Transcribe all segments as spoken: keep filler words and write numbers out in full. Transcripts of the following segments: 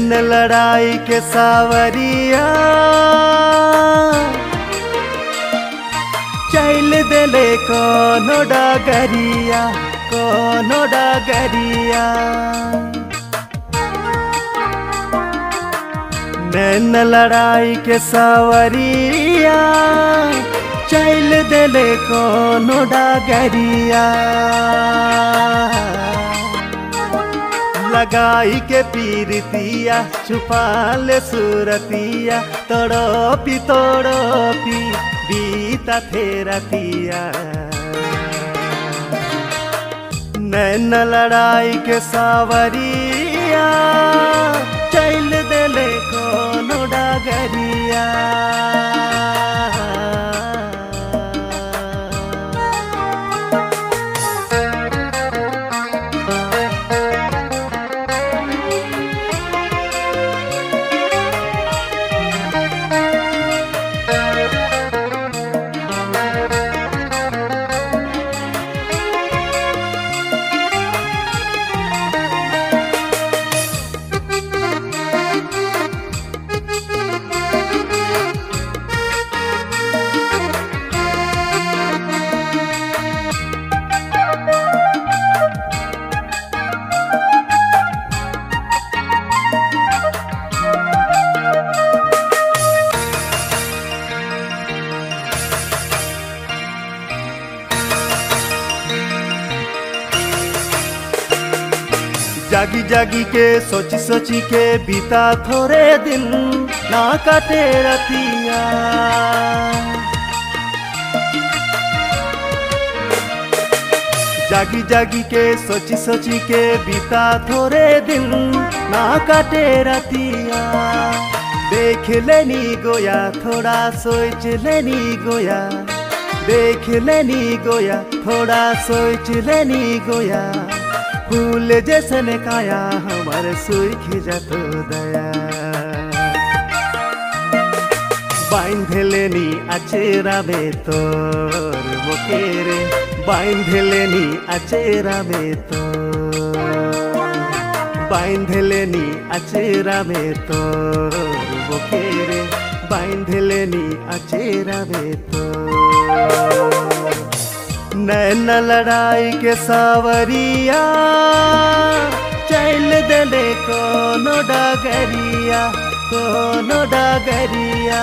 नैन लड़ाई के सावरिया चल देले कोनो डगरिया कोनो डगरिया। नैन लड़ाई के सावरिया चल देले कोनो डगरिया। लगाई के पीरतिया छुपाले सूरतिया तड़पी तड़पी बीता थे रतिया। नैन लड़ाई के सावरिया चल देले कोनो डगरिया। जागी जागी के सोची सोची के बीता थोड़े दिन ना काटे रतिया। जागी जागी के सोची सोची के बीता थोड़े दिन ना काटे रतिया। देख लेनी गोया थोड़ा सोच लेनी गोया। देख लेनी गोया थोड़ा सोच लेनी गोया। फूल जैसन काया हमारे सूखी जातो दया। बांध लेनी अचेरा में तोर मुकेरे। बांध लेनी अचेरा में तोर। बांध लेनी अचेरा में तोर मुकेरे। बांध लेनी अचेरा में तोर। नैन लड़ाई के सावरिया चल देले कोनो डगरिया कोनो डगरिया।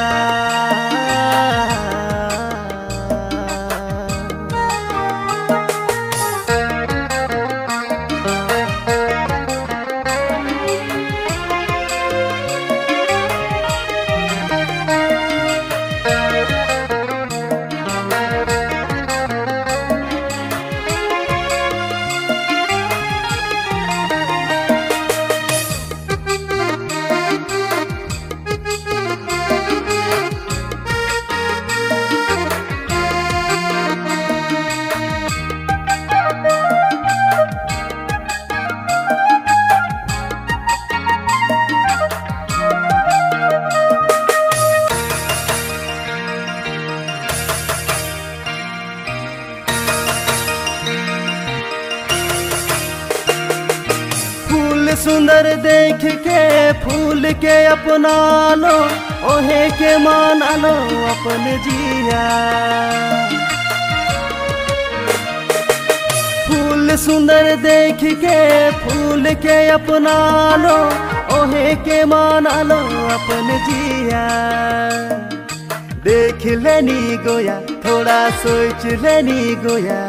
सुंदर देख के फूल के अपना लो ओहे के माना लो अपन जिया। फूल सुंदर देख के फूल के अपना लो ओहे के माना लो अपन जिया। देख लेनी गोया थोड़ा सोच लेनी गोया।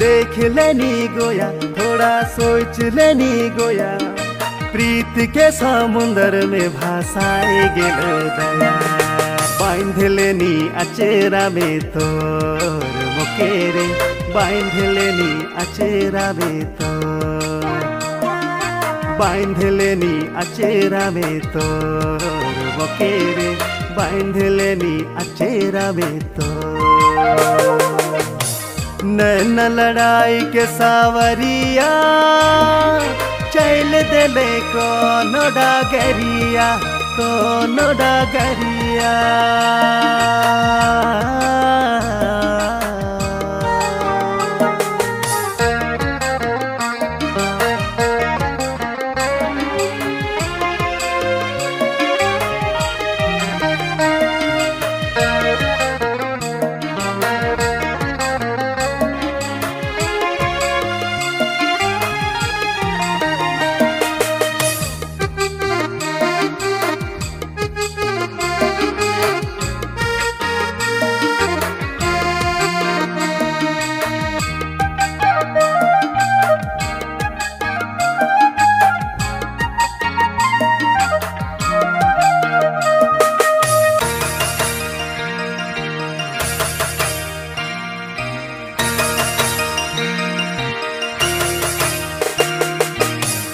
देख लेनी गोया थोड़ा सोच लेनी गोया। प्रीत के समुंदर में भासाए गेलो दया। बांध लेनी अचेरा में तोर मुकेरे। बांध लेनी अचेरा में तोर। बांध लेनी अचेरा में तोर मुकेरे। बांध लेनी अचेरा में तोर। नैन लड़ाई के सावरिया चल देले कोनो डगरिया कोनो डगरिया।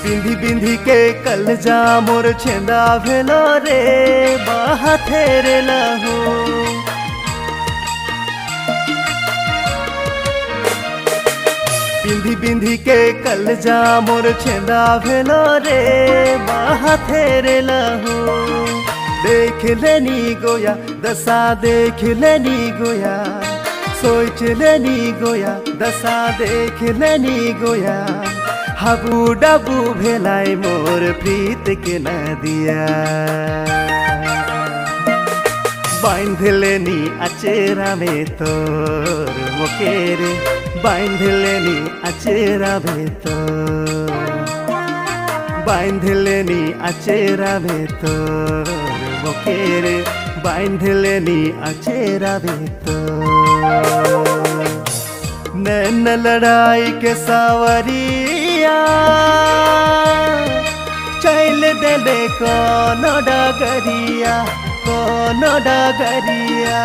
बिंधी बिंधी के कलजा मोर छेंदा भेलो रे बाहा तेरे लहू। बिंधी बिंधी के कलजा मोर छेंदा भेलो रे बाहा तेरे लहू। देख लेनी गोया दशा देख लेनी गोया, सोच लेनी गोया दशा देख लेनी गोया। हाबू डाबू भेलाई मोर प्रीत के नदिया, बांध लेनी अचेरा में तोर मुकेरे, बांध लेनी अचेरा में तोर, बांध लेनी अचेरा में तोर मुकेरे, बांध लेनी अचेरा में तोर। नैना लड़ाइके सावरी चल देले कोनो डगरिया, कोनो डगरिया।